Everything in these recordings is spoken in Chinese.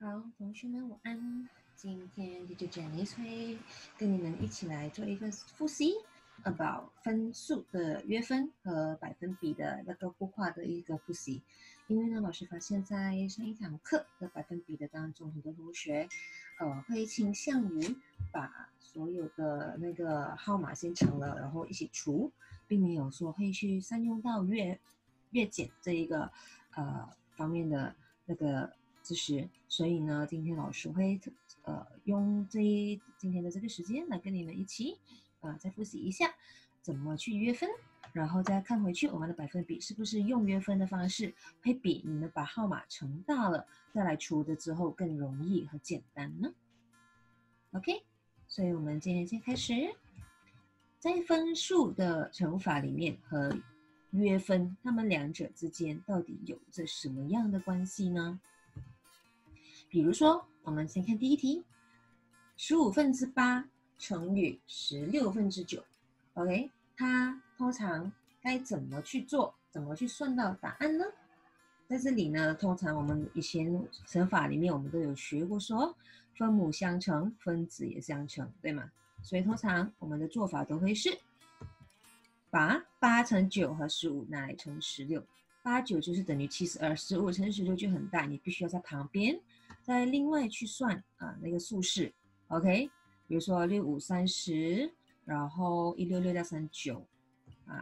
好，同学们午安。今天就Janice会跟你们一起来做一个复习 ，about 分数的约分和百分比的那个互化的一个复习。因为呢，老师发现在上一堂课的百分比的当中，很多同学会倾向于把所有的那个号码先乘了，然后一起除，并没有说会去善用到月减这一个方面的那个。 知识，所以呢，今天老师会用今天的这个时间来跟你们一起再复习一下怎么去约分，然后再看回去我们的百分比是不是用约分的方式会比你们把号码乘大了再来除的之后更容易和简单呢 ？OK， 所以我们今天先开始，在分数的乘法里面和约分，它们两者之间到底有着什么样的关系呢？ 比如说，我们先看第一题， 8/15乘以 9/16。OK， 它通常该怎么去做？怎么去算到答案呢？在这里呢，通常我们以前乘法里面我们都有学过说，分母相乘，分子也相乘，对吗？所以通常我们的做法都会是把8乘9和15拿来乘16， 89就是等于72， 15乘16就很大，你必须要在旁边。 再另外去算那个数式 ，OK， 比如说6530，然后166加39，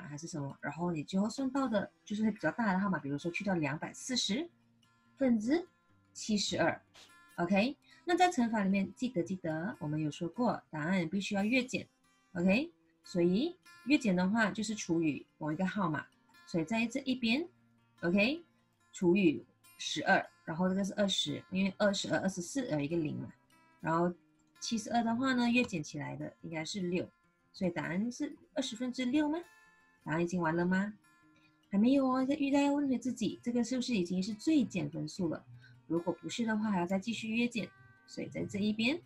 还是什么，然后你最后算到的就是会比较大的号码，比如说去掉240，分之72 ，OK。那在乘法里面记得，我们有说过答案必须要月减 ，OK。所以月减的话就是除以某一个号码，所以在这一边 ，OK， 除以12。 然后这个是20，因为22、24有一个0嘛。然后72的话呢，月减起来的应该是6，所以答案是6/20吗？答案已经完了吗？还没有哦，要问回自己，这个是不是已经是最简分数了？如果不是的话，还要再继续约减。所以在这一边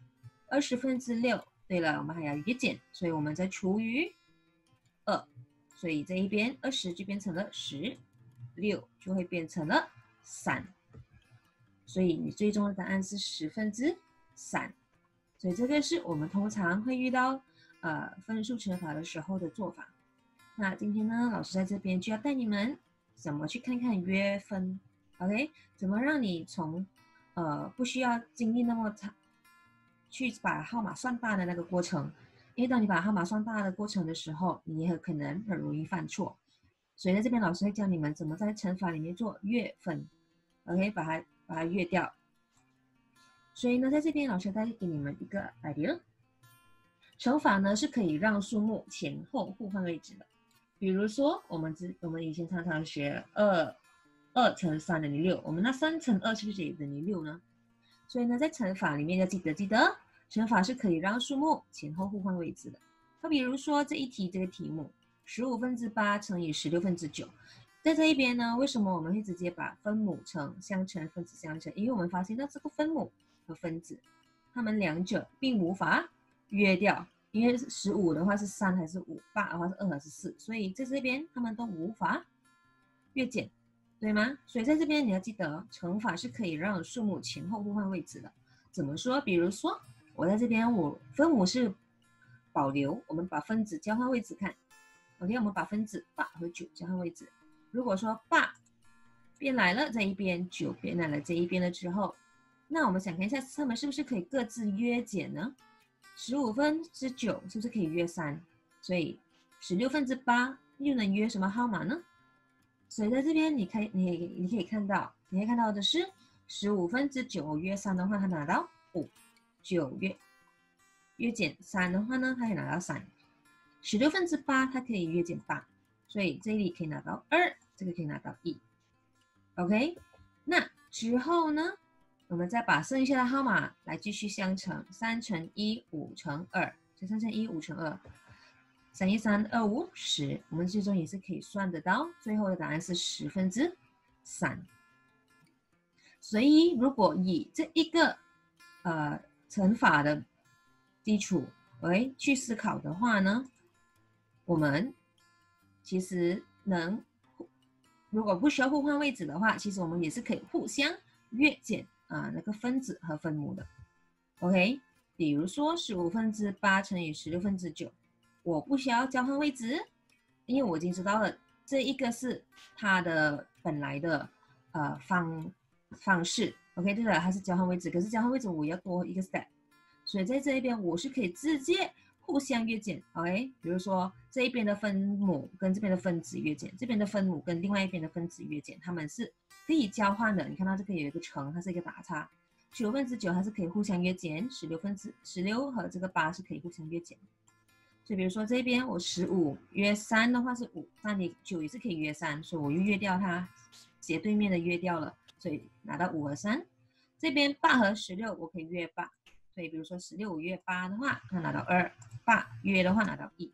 6/20。对了，我们还要约减，所以我们再除以2，所以这一边20就变成了10，6就会变成了3。 所以你最终的答案是3/10，所以这个是我们通常会遇到分数乘法的时候的做法。那今天呢，老师在这边就要带你们怎么去看看约分 ，OK？ 怎么让你从不需要经历那么长去把号码算大的那个过程，因为当你把号码算大的过程的时候，你也可能很容易犯错。所以在这边老师会教你们怎么在乘法里面做约分 ，OK？ 把它约掉，所以呢，在这边老师再给你们一个 idea， 乘法呢是可以让数目前后互换位置的。比如说，我们以前常常学2乘3等于6，我们那3乘2是不是也等于6呢？所以呢，在乘法里面要记得，乘法是可以让数目前后互换位置的。那比如说这一题这个题目，8/15乘以16/9。 在这一边呢，为什么我们会直接把分母相乘，分子相乘？因为我们发现到这个分母和分子，它们两者并无法约掉，因为15的话是3还是 5， 8的话是2还是 4， 所以在这边它们都无法约减，对吗？所以在这边你要记得，乘法是可以让数目前后互换位置的。怎么说？比如说，我在这边我分母是保留，我们把分子交换位置看。OK， 我们把分子8和9交换位置。 如果说8变来了这一边，9变来了这一边了之后，那我们想看一下它们是不是可以各自约减呢？15/9是不是可以约3？所以16/8又能约什么号码呢？所以在这边你可以看到的是15/9约3的话，它拿到5； 9约减3的话呢，它也拿到3； 16/8它可以约减8。 所以这里可以拿到2，这个可以拿到1 ，OK。那之后呢，我们再把剩下的号码来继续相乘，3乘1，5乘2，就3乘1，5乘2，3×1，3×2，10。我们最终也是可以算得到，最后的答案是3/10。所以如果以这一个乘法的基础为去思考的话呢，我们。 其实如果不需要互换位置的话，其实我们也是可以互相约减那个分子和分母的。OK， 比如说15/8乘以16/9，我不需要交换位置，因为我已经知道了这一个是它的本来的方式。OK， 对了，它是交换位置，可是交换位置我要多一个 step， 所以在这一边我是可以直接互相约减。OK， 比如说这一边的分母跟这边的分子约减，这边的分母跟另外一边的分子约减，它们是可以交换的。你看到这个有一个乘，它是一个打叉。9/9它是可以互相约减，16和这个8是可以互相约减。所以比如说这边我15约3的话是5，那你9也是可以约3，所以我就约掉它斜对面的约掉了，所以拿到5和3。这边8和16我可以约8，所以比如说16我约8的话，那拿到2； 8约的话拿到1。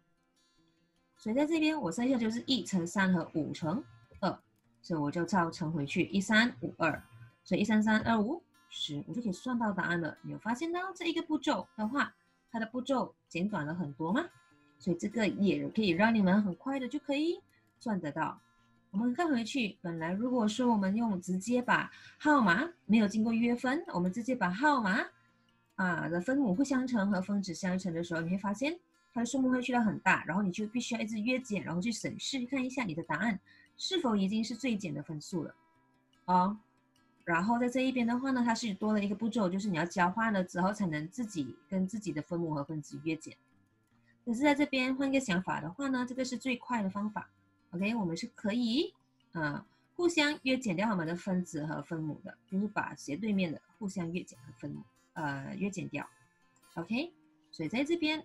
所以在这边我剩下就是1乘3和5乘2，所以我就照乘回去1352，所以13325。我就可以算到答案了。你有发现到这一个步骤的话，它的步骤简短了很多吗？所以这个也可以让你们很快的就可以算得到。我们看回去，本来如果说我们用直接把号码没有经过约分，我们直接把号码的分母互相乘和分子相乘的时候，你会发现它的数目会去到很大，然后你就必须要一直约减，然后去审视看一下你的答案是否已经是最简的分数了哦。然后在这一边的话呢，它是多了一个步骤，就是你要交换了之后才能自己跟自己的分母和分子约减。可是在这边换一个想法的话呢，这个是最快的方法。OK， 我们是可以互相约减掉我们的分子和分母的，就是把斜对面的互相约减和分母约减掉。OK， 所以在这边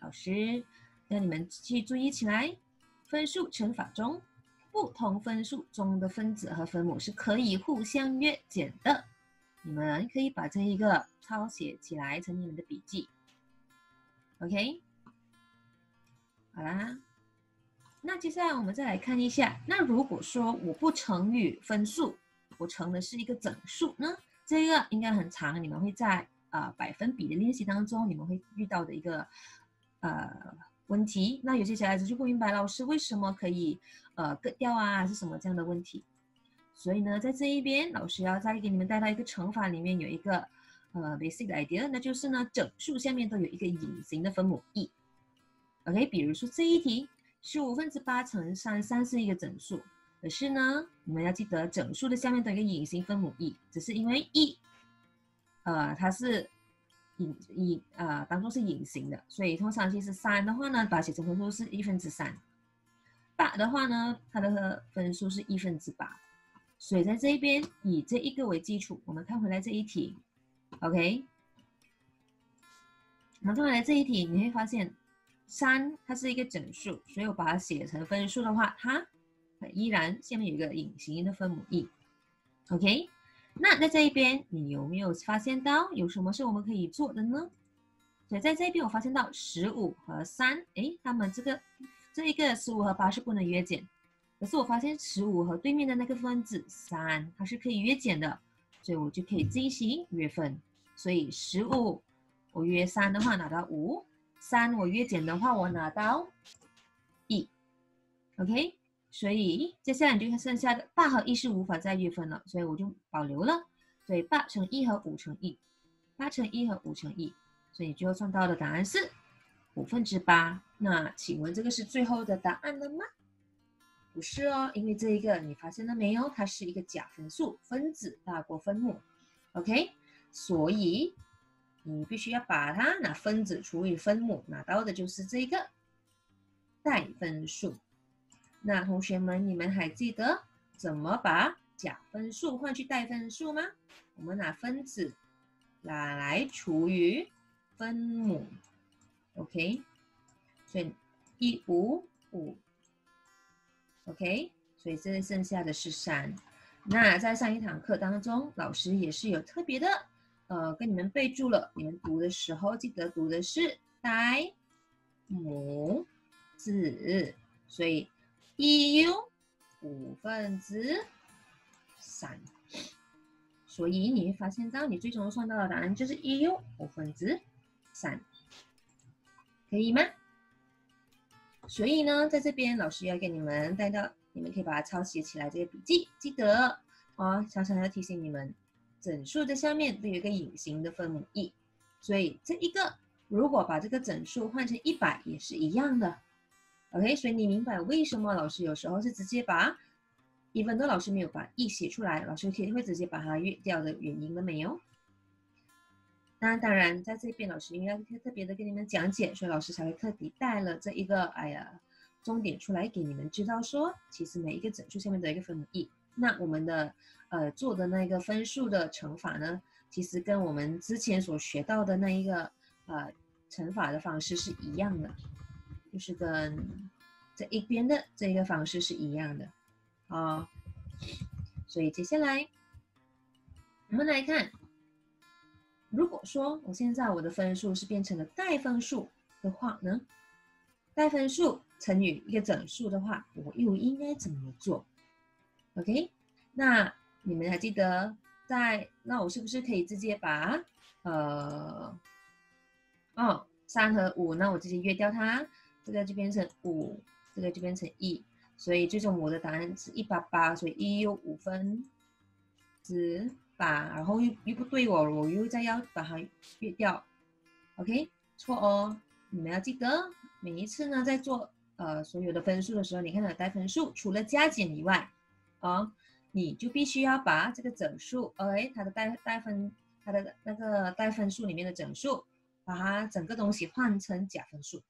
老师让你们去注意起来，分数乘法中，不同分数中的分子和分母是可以互相约减的，你们可以把这一个抄写起来成你们的笔记。OK， 好啦，那接下来我们再来看一下，那如果说我不乘以分数，我乘的是一个整数呢？这个应该很长，你们会在百分比的练习当中你们会遇到的一个问题。那有些小孩子就不明白老师为什么可以割掉啊，还是什么这样的问题。所以呢，在这一边老师要再给你们带到一个乘法里面有一个basic 的 idea， 那就是呢整数下面都有一个隐形的分母 e。OK， 比如说这一题15/8乘33是一个整数，可是呢你们要记得整数的下面都有一个隐形分母 e， 只是因为 e 它是当中是隐形的，所以通常其实3的话呢，把它写成分数是1/3；8的话呢，它的分数是1/8。所以在这一边以这一个为基础，我们看回来这一题 ，OK。我们看回来这一题，你会发现3它是一个整数，所以我把它写成分数的话，它依然下面有一个隐形的分母 e，OK。那在这一边，你有没有发现到有什么是我们可以做的呢？所以在这一边，我发现到15和3，哎，他们这一个15和8是不能约减，可是我发现15和对面的那个分子3，它是可以约减的，所以我就可以进行约分。所以15我约3的话拿到5， 3我约减的话我拿到1。OK。所以接下来你就剩下的8和1是无法再约分了，所以我就保留了。所以8乘1和5乘1 ，8乘1和5乘1，所以你最后算到的答案是8/5。那请问这个是最后的答案了吗？不是哦，因为这一个你发现了没有？它是一个假分数，分子大过分母。OK， 所以你必须要把它拿分子除以分母，拿到的就是这个代分数。那同学们，你们还记得怎么把假分数换去代分数吗？我们拿分子来除以分母 ，OK， 所以155 ，OK， 所以这剩下的是3。那在上一堂课当中，老师也是有特别的，跟你们备注了，你们读的时候记得读的是代母子，所以1U3，所以你会发现到你最终算到的答案就是1U3，可以吗？所以呢，在这边老师要给你们带到，你们可以把它抄写起来这个笔记，记得哦，常常要提醒你们，整数的下面都有一个隐形的分母 e， 所以这一个如果把这个整数换成100也是一样的。OK， 所以你明白为什么老师有时候是直接把 even though 老师没有把 e 写出来，老师会直接把它略掉的原因了没有？ 那当然，在这边老师因为要特别的跟你们讲解，所以老师才会特地带了这一个重点出来给你们知道说，其实每一个整数下面都有一个分母 e。那我们的做的那个分数的乘法呢，其实跟我们之前所学到的那一个乘法的方式是一样的，就是跟这一边的这一个方式是一样的啊。所以接下来我们来看。 如果说我现在我的分数是变成了带分数的话呢，带分数乘以一个整数的话，我又应该怎么做 ？OK， 那你们还记得那我是不是可以直接把3和5，那我直接约掉它，这个就变成5，这个就变成1，所以最终我的答案是188，所以1又5分之 然后又不对我又再要把它约掉 ，OK， 错哦，你们要记得每一次呢，在做所有的分数的时候，你看到带分数除了加减以外，你就必须要把这个整数 ，OK， 它的带分数里面的整数，把它整个东西换成假分数，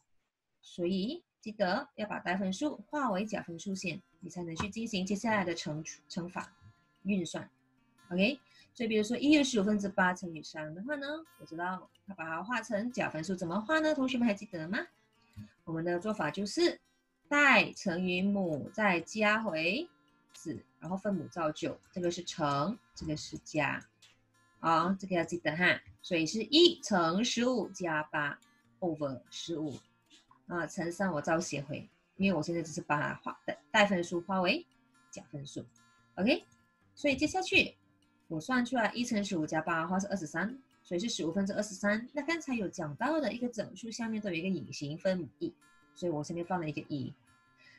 所以记得要把带分数化为假分数先，你才能去进行接下来的乘法运算 ，OK。 所以，比如说1又15分之8乘以3的话呢，我知道它把它化成假分数，怎么化呢？同学们还记得吗？我们的做法就是带乘以母，再加回子，然后分母造就。这个是乘，这个是加，这个要记得哈。所以是1乘15加8 over 15啊，乘3我照写回，因为我现在只是把它带分数化为假分数 ，OK。所以接下去。 我算出来1乘15加8的话是23，所以是15分之23。那刚才有讲到的一个整数下面都有一个隐形分母 e， 所以我下面放了一个 e。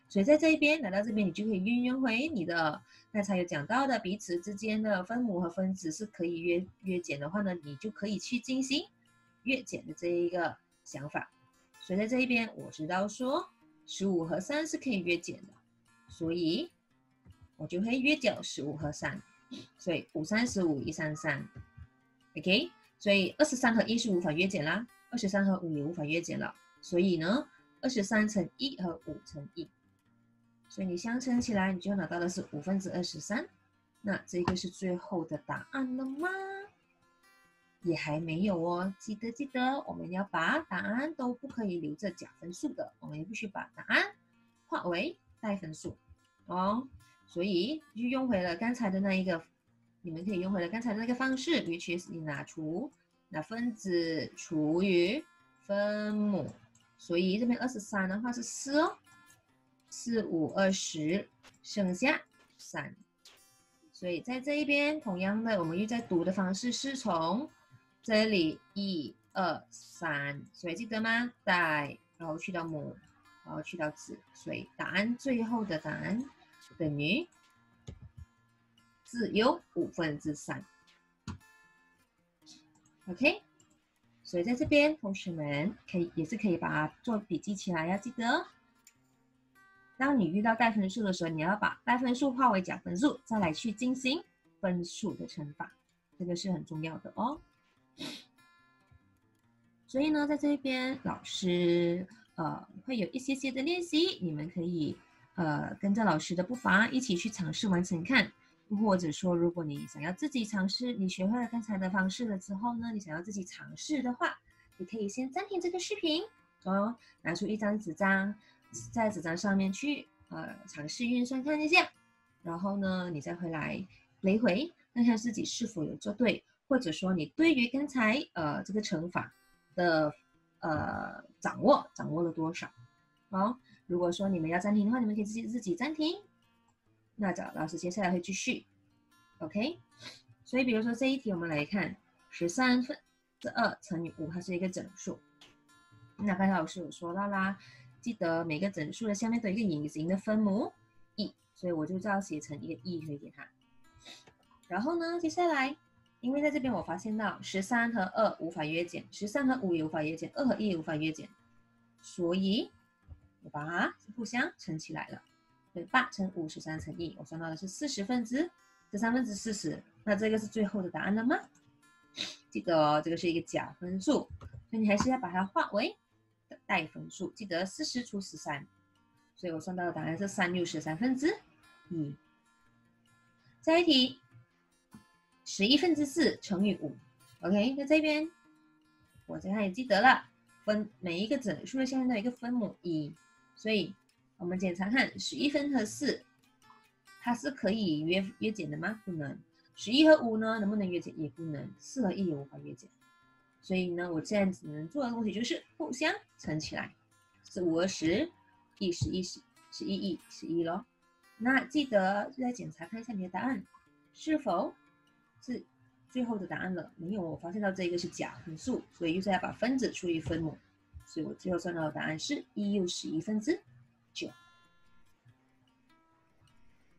所以在这一边来到这边，你就可以运用回你的刚才有讲到的彼此之间的分母和分子是可以约减的话呢，你就可以去进行约减的这一个想法。所以在这一边我知道说15和3是可以约减的，所以我就会约掉15和3。 所以5 3 15 1 3 3 ，OK， 所以23和1是无法约减啦，23和5也无法约减了，所以呢，23乘1和5乘1，所以你相乘起来，你就拿到的是5分之23。那这个是最后的答案了吗？也还没有哦，记得，我们要把答案都不可以留着假分数的，我们必须把答案化为带分数哦。 所以就用回了刚才的那一个，你们可以用回了刚才的那个方式 ，which is 你拿分子除以分母，所以这边23的话是4哦， 4 5 20，剩下3。所以在这一边，同样的，我们又在读的方式是从这里1 2 3，所以记得吗？带，然后去到母，然后去到子，所以答案最后的答案。 等于只有5分之3 ，OK， 所以在这边，同学们也是可以把它做笔记起来，要记得，当你遇到带分数的时候，你要把带分数化为假分数，再来去进行分数的乘法，这个是很重要的哦。所以呢，在这边老师会有一些些的练习，你们可以。 跟着老师的步伐一起去尝试完成看，或者说，如果你想要自己尝试，你学会了刚才的方式了之后呢，你想要自己尝试的话，你可以先暂停这个视频哦，拿出一张纸张，在纸张上面去尝试运算看一下，然后呢，你再回来来回看看自己是否有做对，或者说你对于刚才这个乘法的掌握了多少，好。 如果说你们要暂停的话，你们可以自己暂停。那老师接下来会继续 ，OK？ 所以比如说这一题，我们来看13分之2乘以5，它是一个整数。那刚才老师有说到啦，记得每个整数的下面都有一个隐形的分母 e， 所以我就这样写成一个 e 回给它。然后呢，接下来因为在这边我发现到13和2无法约减， 13和5也无法约减， 2和1也无法约减，所以我把它互相乘起来了。对，8乘5 13乘1，我算到的是13分之40。那这个是最后的答案了吗？记得哦，这个是一个假分数，所以你还是要把它化为带分数。记得40除13，所以我算到的答案是3/13。下一题。 11/4乘以 5，OK， 那这边我这样也记得了，每一个整数的下面都有一个分母1，所以我们检查看11和4，它是可以约减的吗？不能。11和5呢，能不能约减？也不能。4和1也无法约减。所以呢，我现在只能做的东西就是互相乘起来，是5和10， 11咯。那记得就再检查看一下你的答案是否。 是最后的答案了，没有，我发现到这个是假分数，所以就是要把分子除以分母，所以我最后算到的答案是1/11。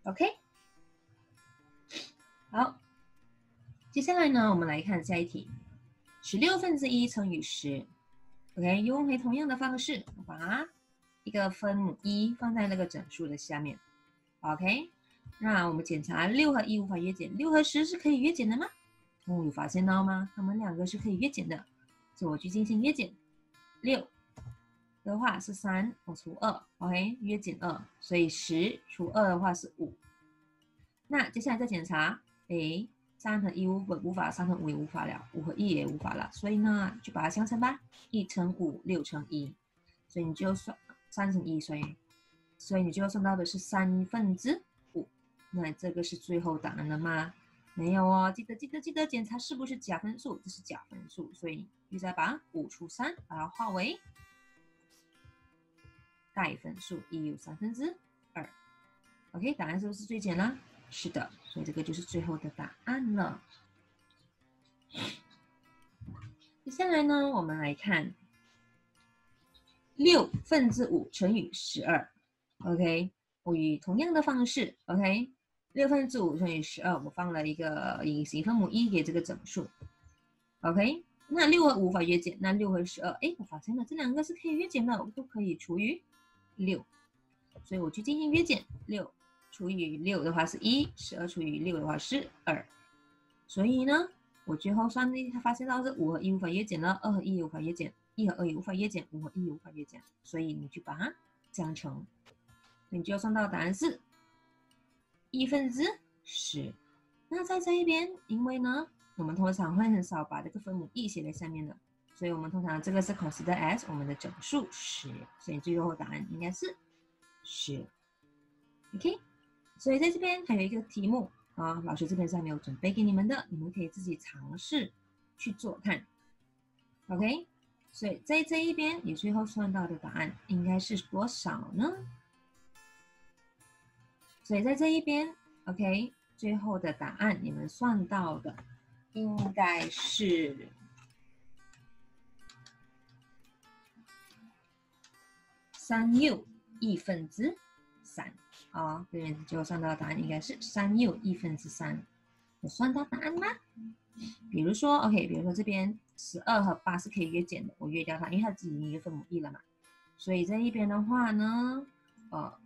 OK， 好，接下来呢，我们来看下一题，16/1乘以10。OK， 用回同样的方式，把一个分母1放在那个整数的下面。OK。 那我们检查6和1无法约减， 6和10是可以约减的吗？有发现到吗？它们两个是可以约减的，所以我去进行约减。6的话是3，我除2 ，OK， 约减2，所以10除2的话是5。那接下来再检查，3和1无法，3和5也无法了，5和1也无法了，所以呢就把它相乘吧，1乘5， 6乘1，所以你就算3乘1，所以你就算到的是3/5。 那这个是最后答案了吗？没有哦，记得检查是不是假分数，这是假分数，所以又再把5除3把它化为带分数，1/3。OK， 答案是不是最简了？是的，所以这个就是最后的答案了。接下来呢，我们来看6/5乘以12。OK， 我以同样的方式 ，OK。 6/5乘以12，我放了一个隐形分母1给这个整数 ，OK。那6和5无法约减，那6和12，我发现了这两个是可以约减的，我都可以除以6，所以我去进行约减。6除以6的话是1， 12除以6的话是2，所以呢，我最后算力发现到是5和1无法约减了， 2和1也无法约减， 1和2也无法约减， 5和1也无法约减，所以你就把它相乘，你就算到答案是。 1/10，那在这一边，因为呢，我们通常会很少把这个分母1写在下面的，所以我们通常这个是 consider as 我们的整数10，所以最后答案应该是10。OK， 所以在这边还有一个题目啊，老师这边是还没有准备给你们的，你们可以自己尝试去做看。OK， 所以在这一边你最后算到的答案应该是多少呢？ 所以在这一边 ，OK， 最后的答案你们算到的应该是3/1啊，这边就算到的答案应该是3/1。有算到答案吗？比如说 ，OK， 比如说这边12和8是可以约减的，我约掉它，因为它自己已经有分母1了嘛。所以在一边的话呢，2483412，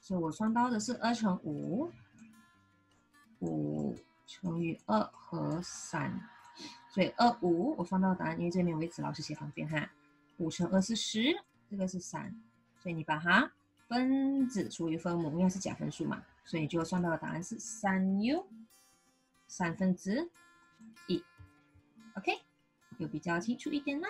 所以我算到的是2乘5， 5乘以2和3，所以25我算到答案，因为这边为止老师写旁边哈，5乘2是10，这个是3，所以你把它分子除以分母，因为它是假分数嘛，所以你就算到的答案是3/3。OK， 有比较清楚一点吗？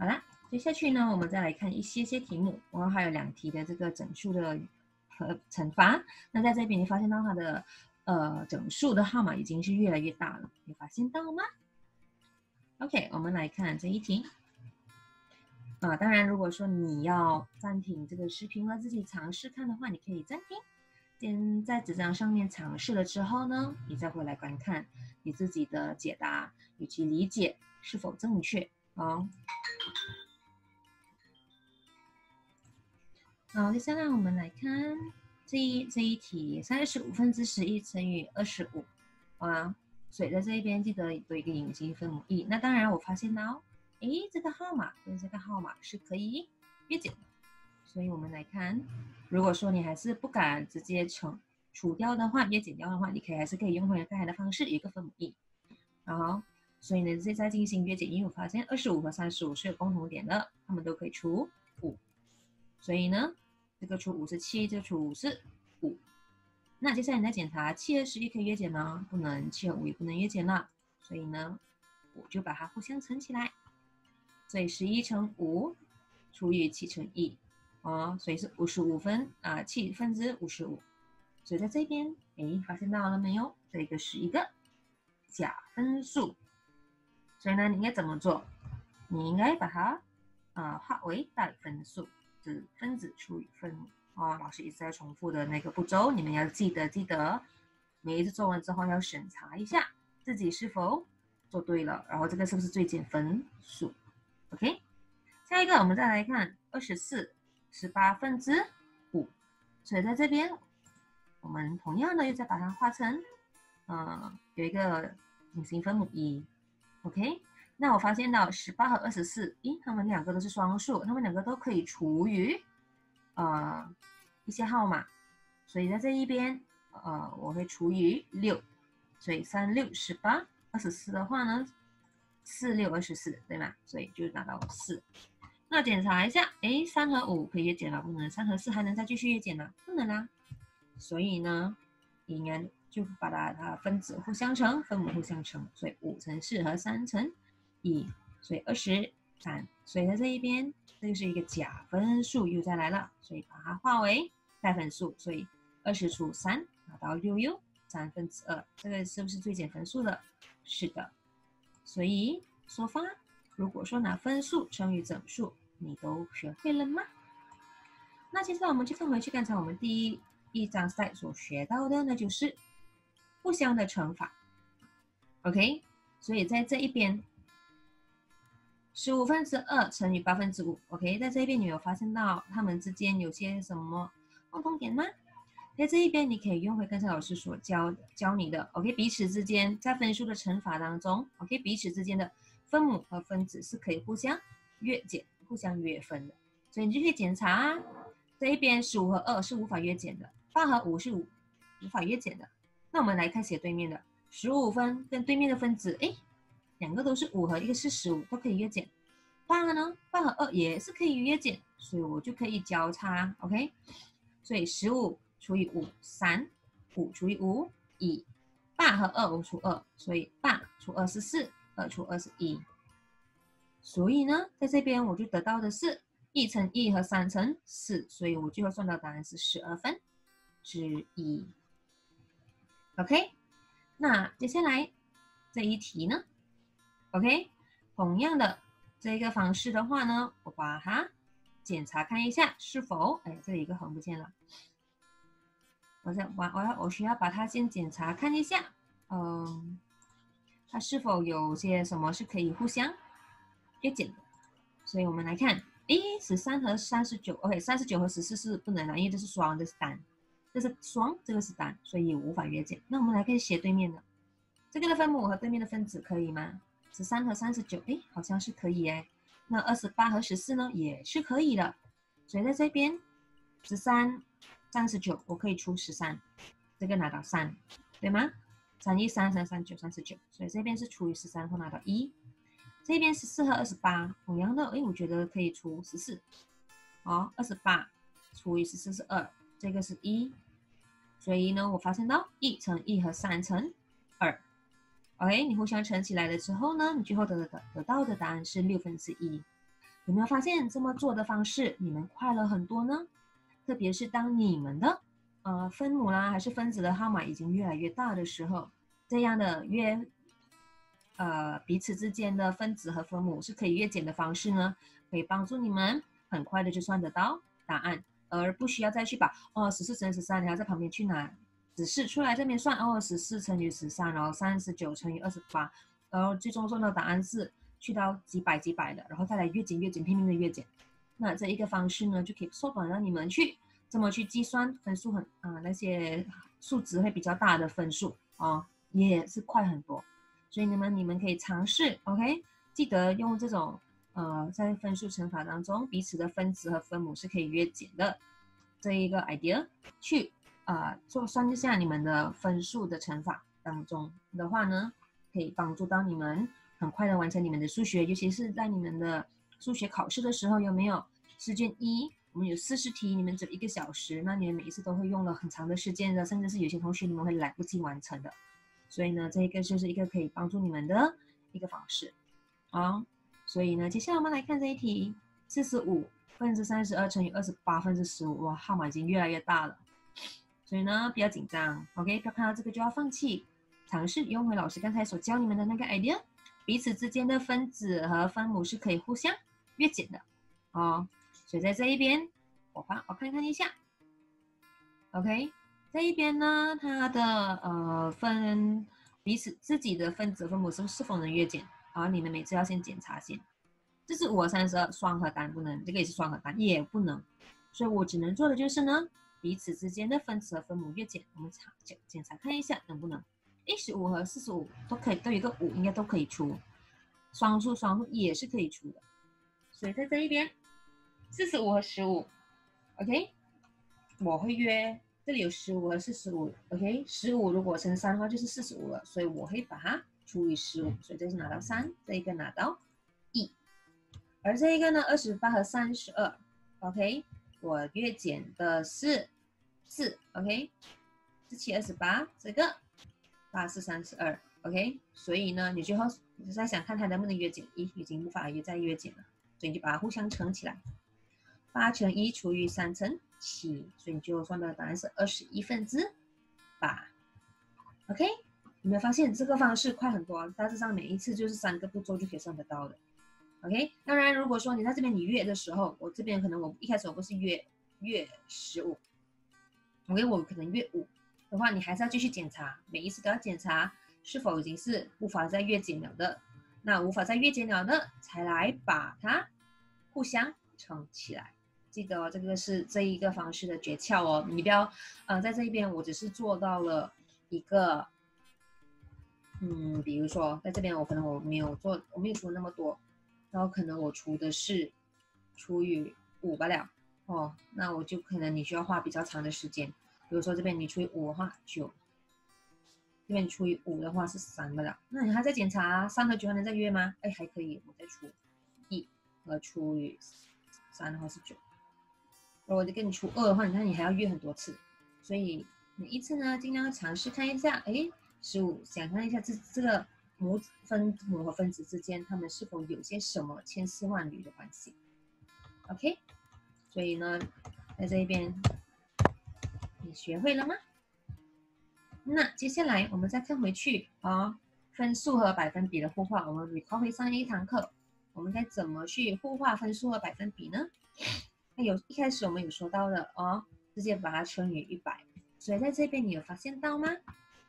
好啦，接下去呢，我们再来看一些题目，然后还有2题的这个整数的乘法。那在这边你发现到它的整数的号码已经是越来越大了，你发现到吗 ？OK， 我们来看这一题。当然如果说你要暂停这个视频了，自己尝试看的话，你可以暂停，先在纸张上面尝试了之后呢，你再回来观看你自己的解答以及理解是否正确。 好，好，接下来我们来看这一题35分之11乘以25啊，所以在这一边记得有一个隐形分母 e。那当然我发现到，诶，这个号码跟这个号码是可以约减的，所以我们来看，如果说你还是不敢直接除掉的话，约减掉的话，你还是可以用回刚才的方式，有一个分母 e。然后，所以呢，再进行约减，因为我发现25和35是有共同点的，它们都可以除5，所以呢。 这个除5是7，这个除5是5。那接下来你再检查7和11可以约减吗？不能，7和5也不能约减了。所以呢，我就把它互相乘起来。所以11乘5除以7乘1，哦，所以是55分啊，7分之55。所以在这边，哎，发现到了没有？这个是一个假分数。所以呢，你应该怎么做？你应该把它化为带分数。 分子除以分母啊，老师一直在重复的那个步骤，你们要记得，每一次做完之后要审查一下自己是否做对了，然后这个是不是最简分数 ？OK， 下一个我们再来看18分之5，所以在这边我们同样的又再把它化成，有一个隐形分母1 ，OK。 那我发现到18和24，咦，它们两个都是双数，它们两个都可以除于一些号码，所以在这一边，我会除于6，所以36、18、24的话呢，46、24，对吗？所以就拿到4。那检查一下，哎，3和5可以约减了，不能； 3和4还能再继续约减吗？不能啦。所以呢，应该就把它分子互相乘，分母互相乘，所以5乘4和3乘1，所以23，所以在这一边，这就是一个假分数又再来了，所以把它化为带分数，所以20除3拿到6，3分之2，这个是不是最简分数了？是的，所以说法，如果说拿分数乘以整数，你都学会了吗？那接下来我们去看回去刚才我们第一章赛所学到的，那就是互相的乘法 ，OK， 所以在这一边。 15分之2乘以8分之5 ，OK， 在这边你有发现到它们之间有些什么共同点吗？在这一边你可以用回刚才老师所教你的 ，OK， 彼此之间在分数的乘法当中 ，OK， 彼此之间的分母和分子是可以互相约减、互相约分的，所以你就可以检查这一边15和2是无法约减的，8和5是无法约减的。那我们来看写对面的15分跟对面的分子，哎。 两个都是5和一个是15，都可以约减。8呢，8和2也是可以约减，所以我就可以交叉 ，OK？ 所以15除以5，3；5除以5，1；8和2我除2，所以8除2是4，2除2是1。所以呢，在这边我就得到的是1乘1和3乘4，所以我最后算到答案是12分之1。OK？ 那接下来这一题呢？ OK， 同样的这个方式的话呢，我把它检查看一下是否，哎，这里一个横不见了，我需要把它先检查看一下，它是否有些什么是可以互相约减的，所以我们来看，诶，13和39 ，OK， 39和14是不能的，因为这是双，这是单，这是双，这个是单，所以也无法约减。那我们来看斜对面的，这个的分母和对面的分子可以吗？ 13和39，哎，好像是可以哎。那28和14呢，也是可以的。所以在这边，13、39，我可以除13，这个拿到3，对吗？313、339、39，所以这边是除以13，会拿到1。这边14和28，同样的，哎，我觉得可以除14。哦，28除以14是2，这个是1。所以呢，我发现到1乘1和3乘2。 OK， 你互相乘起来了之后呢，你最后得到的答案是6分之1。有没有发现这么做的方式，你们快乐很多呢？特别是当你们的分母啦还是分子的号码已经越来越大的时候，这样的彼此之间的分子和分母是可以约减的方式呢，可以帮助你们很快的就算得到答案，而不需要再去把14乘13，你要在旁边去拿。 只是出来这边算，哦，14乘以13，然后39乘以28，然后最终算到答案是去到几百的，然后再来越减，拼命的越减，那这一个方式呢，就可以缩短了你们去怎么去计算分数很那些数值会比较大的分数啊，也是快很多。所以你们可以尝试 ，OK， 记得用这种在分数乘法当中，彼此的分子和分母是可以约减的这一个 idea 去算一下你们的分数的乘法当中的话呢，可以帮助到你们很快的完成你们的数学，尤其是在你们的数学考试的时候，有没有？试卷一，我们有40题，你们只有1个小时，那你们每一次都会用了很长的时间的，甚至是有些同学你们会来不及完成的。所以呢，这一个就是一个可以帮助你们的一个方式。好，所以呢，接下来我们来看这一题，45分之32乘以28分之15，哇，号码已经越来越大了。所以呢，不要紧张 ，OK， 不要看到这个就要放弃，尝试用回老师刚才所教你们的那个 idea， 彼此之间的分子和分母是可以互相约减的哦。所以在这一边，我看一下 ，OK。这一边呢，它的彼此自己的分子分母是否能约减？然后你们每次要先检查先，这是5和32双和单不能，这个也是双和单也不能，所以我只能做的就是呢，彼此之间的分子和分母约减，我们检查看一下能不能。15和45都可以，都有一个5，应该都可以出，双数也是可以出的，所以在这一边，45和15 ，OK， 我会约。这里有15和45 ，OK， 15如果乘3的话就是45了，所以我会把它除以15，所以这是拿到3，这一个拿到1，而这一个呢，28和32 ，OK， 我约减的是4 ，OK， 1728这个8432 ，OK， 所以呢，你最后你在想看它能不能约减1，已经无法再约减了，所以你就把它互相乘起来，8乘1除以3乘7，所以你就算到答案是21分之8。OK， 有没有发现这个方式快很多？大致上每一次就是3个步骤就可以算得到的。OK， 当然如果说你在这边你约的时候，我这边可能我一开始我不是约15，OK， 我可能约5的话，你还是要继续检查，每一次都要检查是否已经是无法再约减了的，那无法再约减了的才来把它互相乘起来。记得哦，这个是这一个方式的诀窍哦。你不要，在这一边我只是做到了一个，比如说在这边我没有除那么多，然后可能我除的是除以5罢了哦，那我就可能你需要花比较长的时间。比如说这边你除以5的话9，这边你除以5的话是3罢了。那你还在检查3和9还能再约吗？哎，还可以，我再除1和除以3的话是9。如果跟你除2的话，你看你还要约很多次，所以每一次呢，尽量尝试看一下，15，想看一下这个分母和分子之间，它们是否有些什么千丝万缕的关系 ？OK， 所以呢，在这一边你学会了吗？那接下来我们再看回去分数和百分比的互化，我们 recall 回上一堂课，我们该怎么去互化分数和百分比呢？一开始我们有说到的哦，直接把它乘以100，所以在这边你有发现到吗？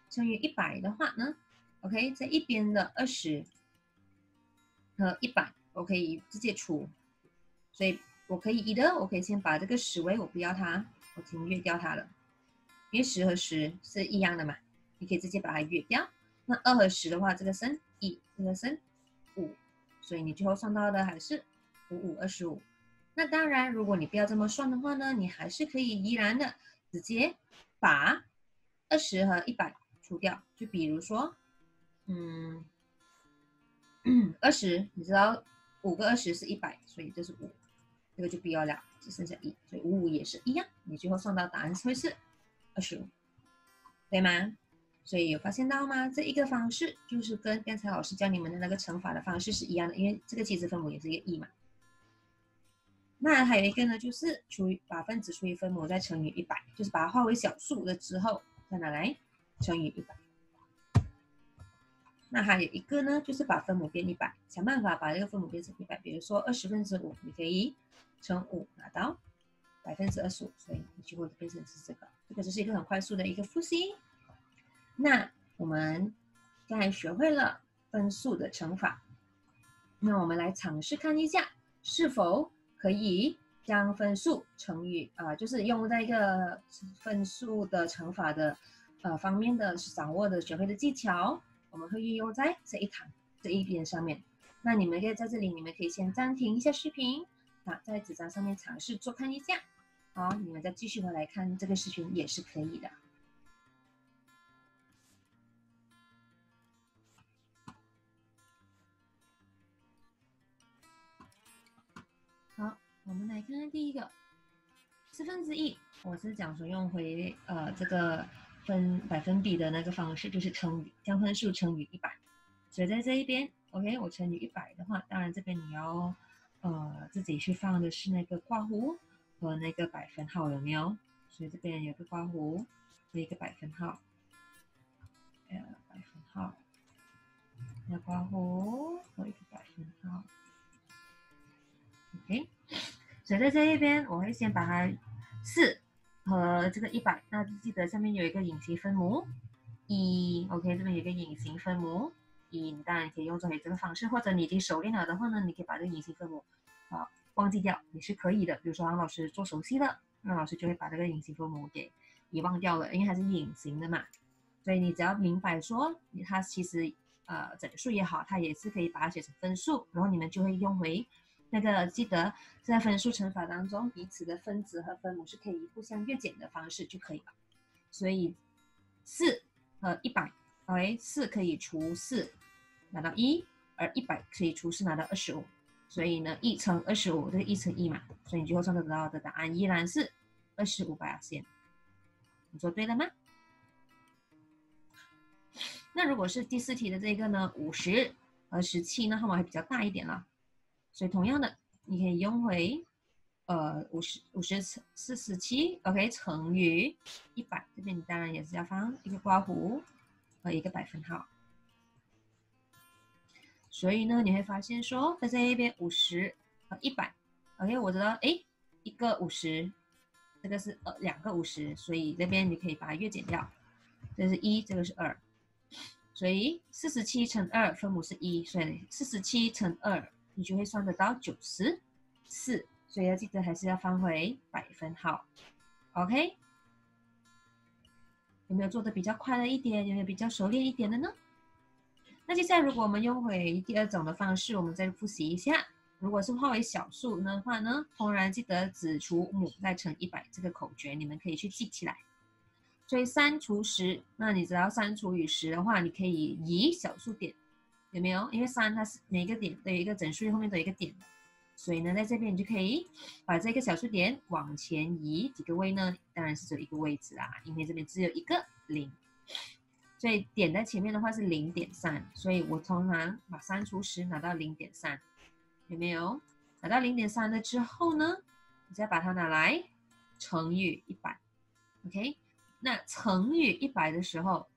乘以100的话呢 ，OK， 在一边的20和100，我可以直接除，所以我可以先把这个10位我不要它，我已经约掉它了，因为10和10是一样的嘛，你可以直接把它约掉。那2和10的话，这个剩1，这个剩5，所以你最后算到的还是5525。那当然，如果你不要这么算的话呢，你还是可以依然的直接把20和100除掉。就比如说，20，你知道5个20是100，所以这是5，这个就不要了，只剩下1，所以55也是一样。你最后算到答案会是25，对吗？所以有发现到吗？这一个方式就是跟刚才老师教你们的那个乘法的方式是一样的，因为这个其实分母也是一个1嘛。那还有一个呢，就是把分子除以分母再乘以100，就是把它化为小数了之后再拿来乘以100。那还有一个呢，就是把分母变100，想办法把这个分母变成100。比如说20分之5，你可以乘5拿到25%，所以你就会变成是这个。这个就是一个很快速的一个复习。那我们刚才学会了分数的乘法，那我们来尝试看一下是否可以将分数乘以就是用在一个分数的乘法的方面的掌握的学会的技巧，我们会运用在这一堂这一篇上面。那你们可以在这里，你们可以先暂停一下视频，在纸张上面尝试做看一下。好，你们再继续回来看这个视频也是可以的。好，我们来看看第一个1/4，我是讲说用回这个百分比的那个方式，就是乘以将分数乘以100。所以在这一边 ，OK， 我乘以100的话，当然这边你要自己去放的是那个括弧和那个百分号，有没有？所以这边有个括弧和一个百分号，那括弧和一个百分号。OK， 所以在这一边，我会先把它4和这个100，那记得下面有一个隐形分母1 ，OK， 这边有一个隐形分母1，你当然可以用作为这个方式，或者你已经熟练了的话呢，你可以把这个隐形分母忘记掉也是可以的。比如说让老师做熟悉了，那老师就会把这个隐形分母给遗忘掉了，因为它是隐形的嘛。所以你只要明白说它其实整数也好，它也是可以把它写成分数，然后你们就会用回。那个记得在分数乘法当中，彼此的分子和分母是可以互相越减的方式就可以了。所以4和100，哎，4可以除4拿到1，而100可以除4拿到25。所以呢，1×25，这个1×1嘛，所以你最后算得到的答案依然是25%。你说对了吗？那如果是第4题的这个呢，50和17呢，号码还比较大一点了。所以同样的，你可以用回5047 OK 乘以100，这边你当然也是要放一个括弧和一个百分号。所以呢，你会发现说在这一边50和100 OK， 我知道哎，一个50，这个是两个50，所以这边你可以把它越减掉，这是1，这个是2，所以47×2分母是1，所以47×2。你就会算得到94，所以要记得还是要放回百分号 ，OK？ 有没有做的比较快了一点？有没有比较熟练一点的呢？那接下来如果我们用回第二种的方式，我们再复习一下。如果是化为小数的话呢，当然记得子除母再乘100这个口诀，你们可以去记起来。所以3除10，那你只要3除以10的话，你可以移小数点。有没有？因为3它是每一个点都有一个整数，后面都有一个点的，所以呢，在这边你就可以把这个小数点往前移几个位呢？当然是只有一个位置啦，因为这边只有一个0，所以点在前面的话是 0.3， 所以我通常把3除10拿到 0.3， 有没有？拿到 0.3 了之后呢，你再把它拿来乘以100，OK？ 那乘以100的时候，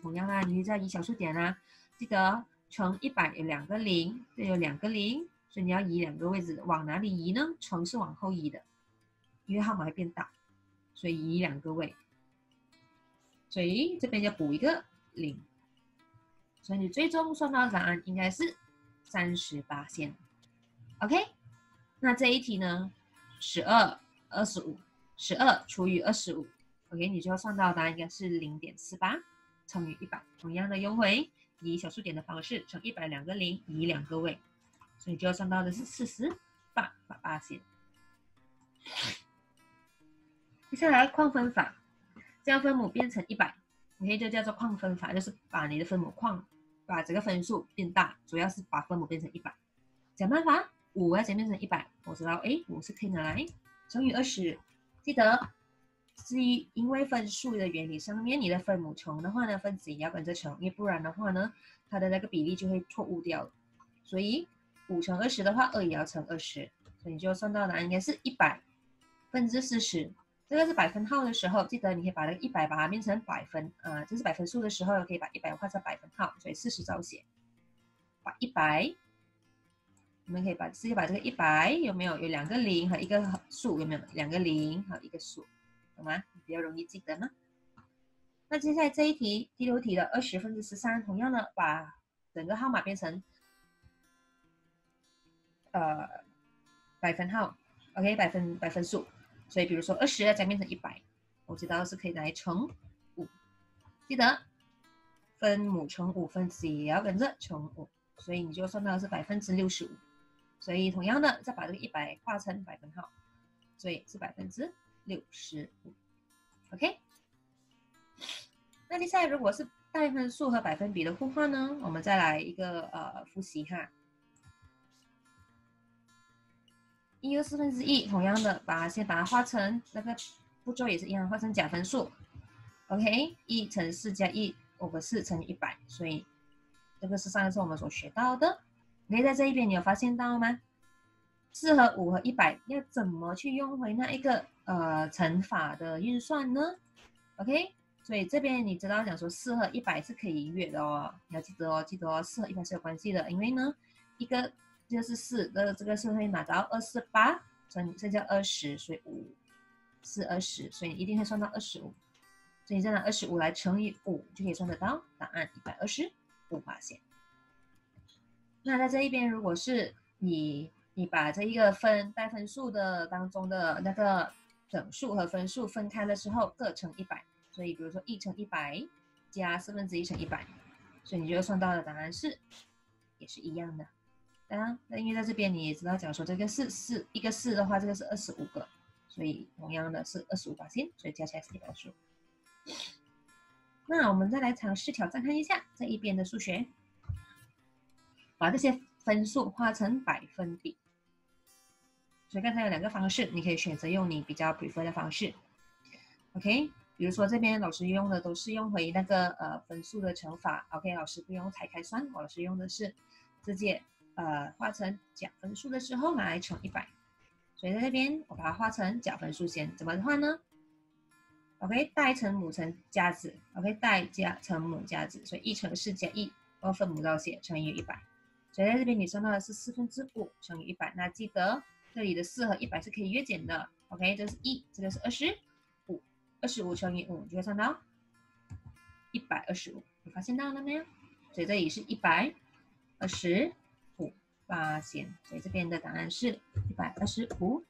同样啦，你就在移小数点啦，记得。乘100有两个0，这有两个0，所以你要移两个位置，往哪里移呢？乘是往后移的，因为号码会变大，所以移两个位，所以这边要补一个0，所以你最终算到的答案应该是38%。OK， 那这一题呢，12除以25 ，OK， 你就要算到的答案应该是0.48乘以100，同样的用回。以小数点的方式乘100两个0，移两个位，所以就要算到的是48%。接下来框分法，将分母变成100，你可以就叫做框分法，就是把你的分母框，把这个分数变大，主要是把分母变成100。想办法，5要怎么变成100？我知道，5是可以拿来乘以20，记得。因为分数的原理上面，你的分母乘的话呢，分子也要跟着乘，因为不然的话呢，它的那个比例就会错误掉了。所以5×20的话，2也要乘20，所以你就算到答案应该是140。这个是百分号的时候，记得你可以把这个100把它变成百分，就是百分数的时候，可以把100换成百分号，所以40照写。把100，你们可以把直接把这个100有没有？有两个0和一个数，有没有？两个0和一个数。懂吗？比较容易记得吗？那接下来这一题第6题的20/13，同样的把整个号码变成百分号 ，OK， 百分数，所以比如说20要将变成100，我知道是可以拿来乘5，记得分母乘5，分子也要跟着乘5，所以你就算到是 65%， 所以同样的再把这个100化成百分号，所以是 65%。OK， 那接下来如果是带分数和百分比的互换呢，我们再来一个复习哈。 1又1/4，同样的，先把它化成那个步骤也是一样，化成假分数。OK， 1乘4加1 over 4乘以100，所以这个是上一次我们所学到的。OK， 在这一边你有发现到吗？4和5和100要怎么去用回那一个乘法的运算呢 ？OK， 所以这边你知道讲说4和100是可以约的哦，你要记得哦，4和100是有关系的，因为呢一个。 这个是4，这个是会拿到248，剩下20，所以5 4 20，所以你一定会算到25，所以你再拿25来乘以5，就可以算得到答案125%。那在这一边，如果是你把这一个带分数的当中的那个整数和分数分开的时候，各乘100，所以比如说1乘100加1/4乘100，所以你就算到的答案也是一样的。 那因为在这边你也知道，假如说这个是4，一个4的话，这个是25个，所以同样的是25%，所以加起来是125。那我们再来尝试挑战看一下这一边的数学，把这些分数化成百分比。所以刚才有2个方式，你可以选择用你比较 prefer 的方式。OK， 比如说这边老师用的都是用回那个分数的乘法。OK， 老师不用拆开算，老师用的是直接。 化成假分数的时候拿来乘100，所以在这边我把它化成假分数先，怎么换呢 ？OK， 带乘母乘加子 ，OK， 带加乘母加子，所以1乘4加1，然后分母到写乘以100，所以在这边你算到的是5/4乘以100，那记得这里的4和100是可以约减的 ，OK， 这是1，这个是25，25乘以5就会算到125，你发现到了没有？所以这里是120。 %，所以这边的答案是125%。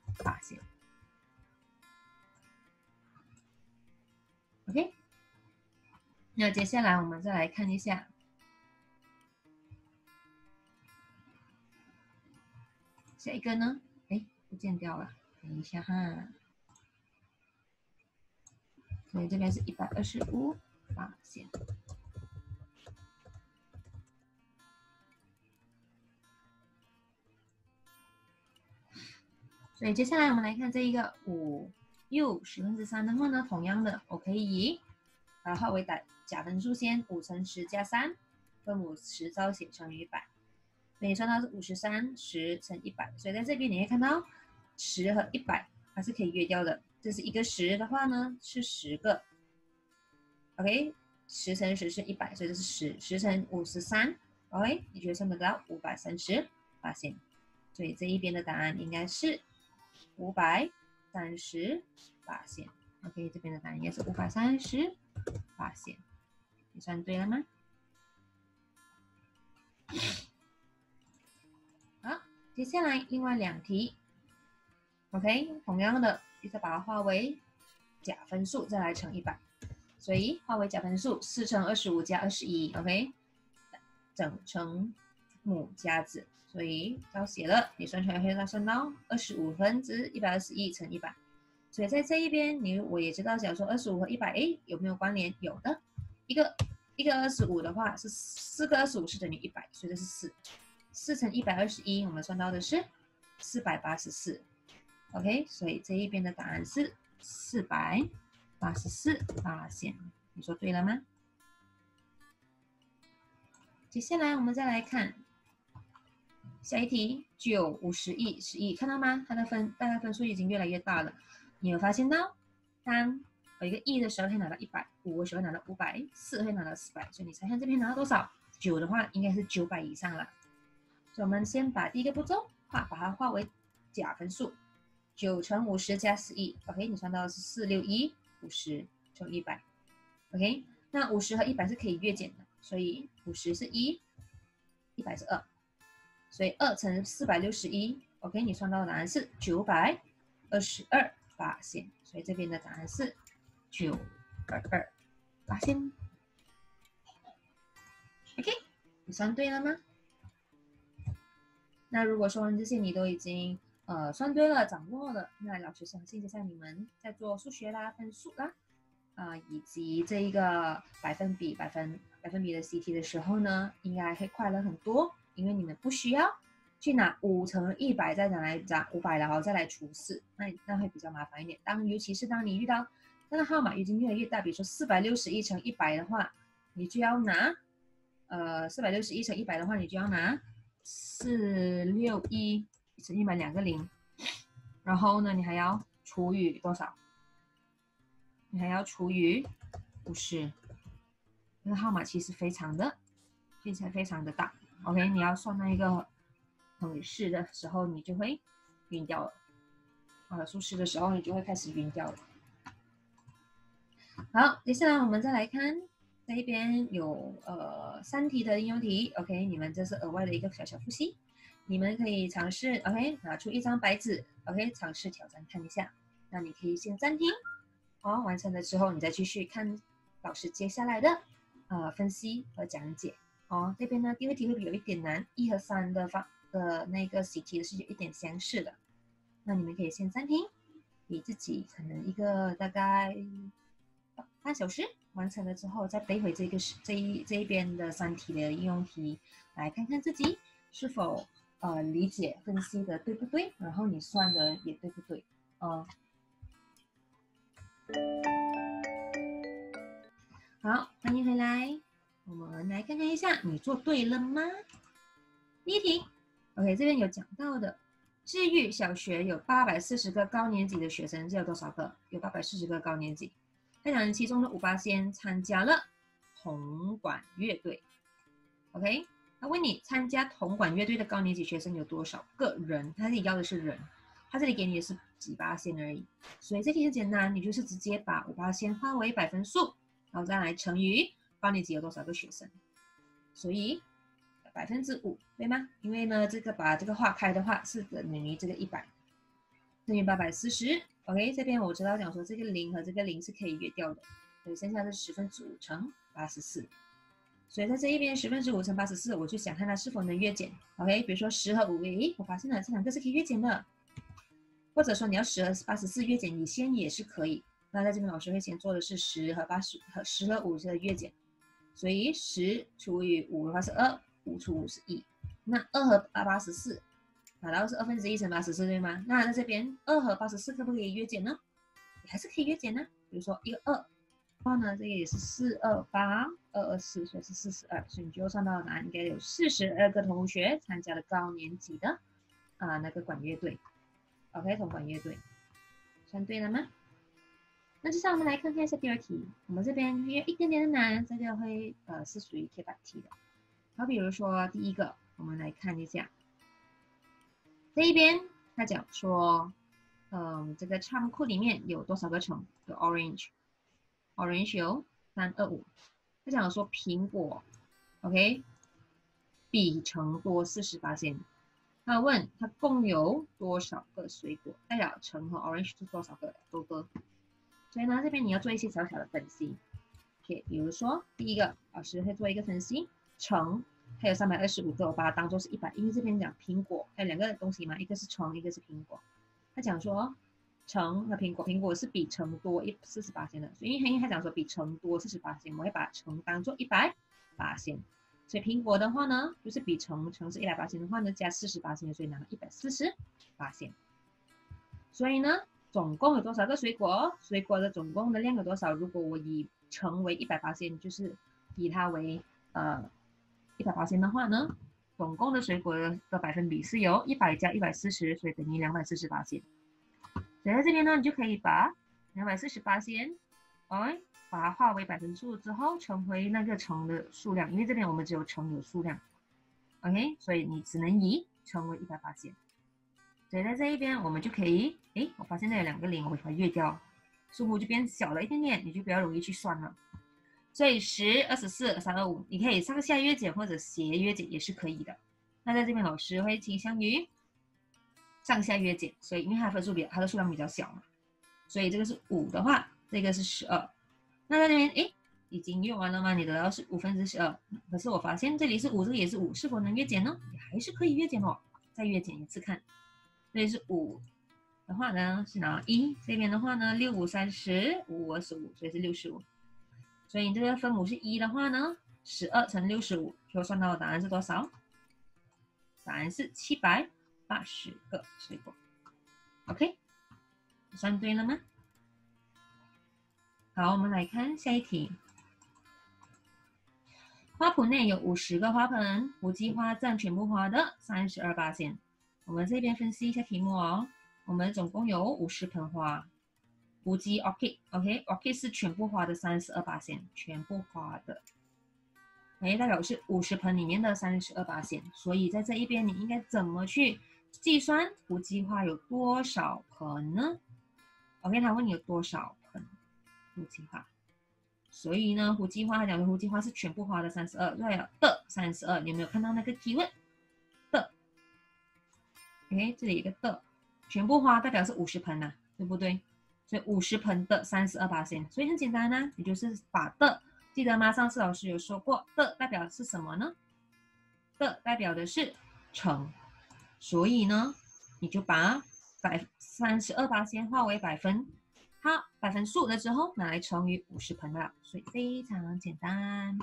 OK， 那接下来我们再来看一下，下一个呢？哎，不见掉了，等一下哈。所以这边是125%。 所以接下来我们来看这一个5又3/10的话呢，同样的，我可以以化为假分数先，5乘10加3，分母10照写乘以100，所以算到是53，10乘100，所以在这边你会看到10和100它是可以约掉的，这是一个10的话呢是10个 ，OK， 10乘10是100，所以这是10乘53 ，OK， 你就算得到530%，所以这一边的答案应该是。 530%， OK， 这边的答案应该是530%，你算对了吗？好，接下来另外2题 ，OK， 同样的，再把它化为假分数，再来乘100，所以化为假分数4乘25加21 ，OK， 整乘母加子。 所以要写了，你算出来会算到121乘100，所以在这一边我也知道，假如说25和100，哎，有没有关联？有的，一个25的话是4个25是等于100，所以这是4乘121，我们算到的是484 ，OK， 所以这一边的答案是484%，你说对了吗？接下来我们再来看。 下一题9、50、10，看到吗？它的大概分数已经越来越大了。你有发现到，当有一个1的时候会拿到100，5的时候拿到500，4会拿到400，所以你猜看这边拿到多少？9的话应该是900以上了。所以我们先把第一个步骤把它化为假分数，9乘50加11 ，OK， 你算到的是461， 50乘100 ，OK， 那50和100是可以约减的，所以50是1， 100是2。 所以2乘461 OK， 你算到的答案是922%，所以这边的答案是922%。OK， 你算对了吗？那如果说这些你都已经算对了、掌握了，那老师相信接下来你们在做数学啦、分数啦。 以及这一个百分比的习题的时候呢，应该会快乐很多，因为你们不需要去拿5×100再拿来加500，然后再来除4，那会比较麻烦一点。尤其是当你遇到那个号码已经越来越大，比如说461×100的话，你就要拿461×100的话，你就要拿461×100两个零，然后呢，你还要除以多少？ 你还要除以50，这个号码其实非常的大。OK， 你要算那一个等于式的时候，你就会晕掉了。数式的时候，你就会开始晕掉了。好，接下来我们再来看这边有3题的应用题。OK， 你们这是额外的一个小小复习，你们可以尝试 OK 拿出一张白纸 OK 尝试挑战看一下。那你可以先暂停。 好，完成了之后，你再继续看老师接下来的分析和讲解。哦，这边呢，第二题会有一点难，1和3的那个习题是有一点相似的。那你们可以先暂停，你自己可能一个大概半小时完成了之后，再背回这一边的3题的应用题，来看看自己是否理解分析的对不对，然后你算的也对不对，好，欢迎回来。我们来看看一下，你做对了吗？第一题 ，OK， 这边有讲到的，智育小学有840个高年级的学生，这有多少个？有840个高年级。他讲其中的5%参加了铜管乐队。OK， 他问你参加铜管乐队的高年级学生有多少个人？他这里要的是人。 它这里给你的是几%而已，所以这题很简单，你就是直接把5%化为百分数，然后再来乘以高年级有多少个学生，所以5%对吗？因为呢，这个把这个化开的话是等于这个100，等于840。OK， 这边我知道讲说这个0和这个0是可以约掉的，所以剩下的5/10乘84，所以在这一边5/10乘84，我就想看它是否能约减。OK， 比如说10和5，诶，我发现了这2个是可以约减的。 或者说你要10和84约减，你先也是可以。那在这边老师会先做的是10和5的约减，所以10×5的话是2，5×5是1。那2和84，拿到是1/2乘84对吗？那在这边2和84可不可以约减呢？你还是可以约减呢。比如说一个2，然后呢这个也是428，224，所以是42，所以你就算到答案应该有42个同学参加了高年级的那个管乐队。 OK， 铜管乐队，算对了吗？那接下来我们来看看一下第二题，我们这边有一点点的难，这个会是属于铁板题的。好，比如说第一个，我们来看一下，这一边他讲说，这个仓库里面有多少个橙？有 orange 有325，他讲说苹果 ，OK， 比橙多48%。 他问他共有多少个水果？代表橙和 orange 是多少个多多？所以呢，这边你要做一些小小的分析。OK， 比如说第一个，老师会做一个分析，橙它有325个，我把它当做是100，因为这边讲苹果，还有2个东西嘛，一个是橙，一个是苹果。他讲说橙和苹果，苹果是比橙多48%的，所以因为他讲说比橙多48%，我会把橙当做100%。 所以苹果的话呢，就是比橙是100%的话呢，加40%，所以拿到140%。所以呢，总共有多少个水果？水果的总共的量有多少？如果我以橙为100%，就是以它为100%的话呢，总共的水果的百分比是由100加140，所以等于240%。所以在这边呢，你就可以把240%，哎。 把它化为百分数之后，乘回那个橙的数量，因为这边我们只有橙有数量 ，OK， 所以你只能以橙为100%。所以在这一边我们就可以，诶，我发现这有2个0，我把它约掉，数目就变小了一点点，你就比较容易去算了。所以10、24、325，你可以上下约减或者斜约减也是可以的。那在这边老师会倾向于上下约减，所以因为它的分数比较，它的数量比较小嘛，所以这个是5的话，这个是12。那在这边，哎，已经用完了吗？你得到是5分之12。可是我发现这里是5，这个也是5，是否能约减呢？也还是可以约减哦，再约减一次看。这里是5的话呢，是拿1，这边的话呢，6×5=30，5×25，所以是65。所以你这个分母是1的话呢，12乘65，就算到的答案是多少？答案是780个水果。OK， 算对了吗？好，我们来看下一题。花圃内有50个花盆，无机花占全部花的 32%。我们这边分析一下题目哦。我们总共有50盆花，无机 orchid 是全部花的 32%， 全部花的。 哎，代表是50盆里面的 32%， 所以在这一边你应该怎么去计算无机花有多少盆呢 ？OK， 他问你有多少盆无机花，所以呢，无机花他讲的无机花是全部花的 32， 对了的 32， 你有没有看到那个keyword的 ？OK， 这里一个的，全部花代表是50盆呐、啊，对不对？所以50盆的 32%， 所以很简单啦、啊，你就是把的。 记得吗？上次老师有说过，的代表是什么呢？的代表的是乘，所以呢，你就把32%化为百分，它百分数的时候拿来乘以50盆了，所以非常简单。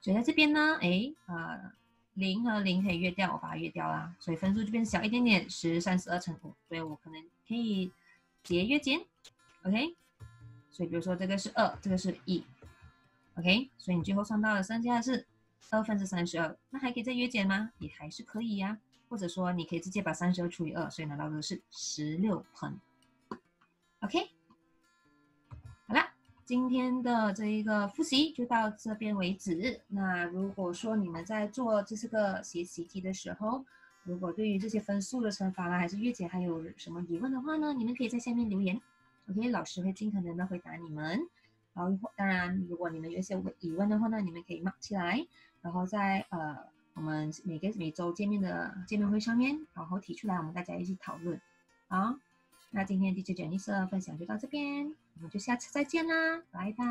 所以在这边呢，0和0可以约掉，我把它约掉啦，所以分数就变小一点点，10×32×5，所以我可能可以节约减 ，OK？ 所以比如说这个是2，这个是1。 OK， 所以你最后算到了剩下的是2分之32，那还可以再约减吗？也还是可以呀、啊，或者说你可以直接把32除以2，所以拿到的是16盆。OK， 好啦，今天的这一个复习就到这边为止。那如果说你们在做这是个学习题的时候，如果对于这些分数的乘法啦还是约减还有什么疑问的话呢，你们可以在下面留言 ，OK， 老师会尽可能的回答你们。 然后，当然，如果你们有一些疑问的话呢，你们可以mark起来，然后在我们每周见面会上面，然后提出来，我们大家一起讨论。好，那今天的Teacher Janice分享就到这边，我们就下次再见啦，拜拜。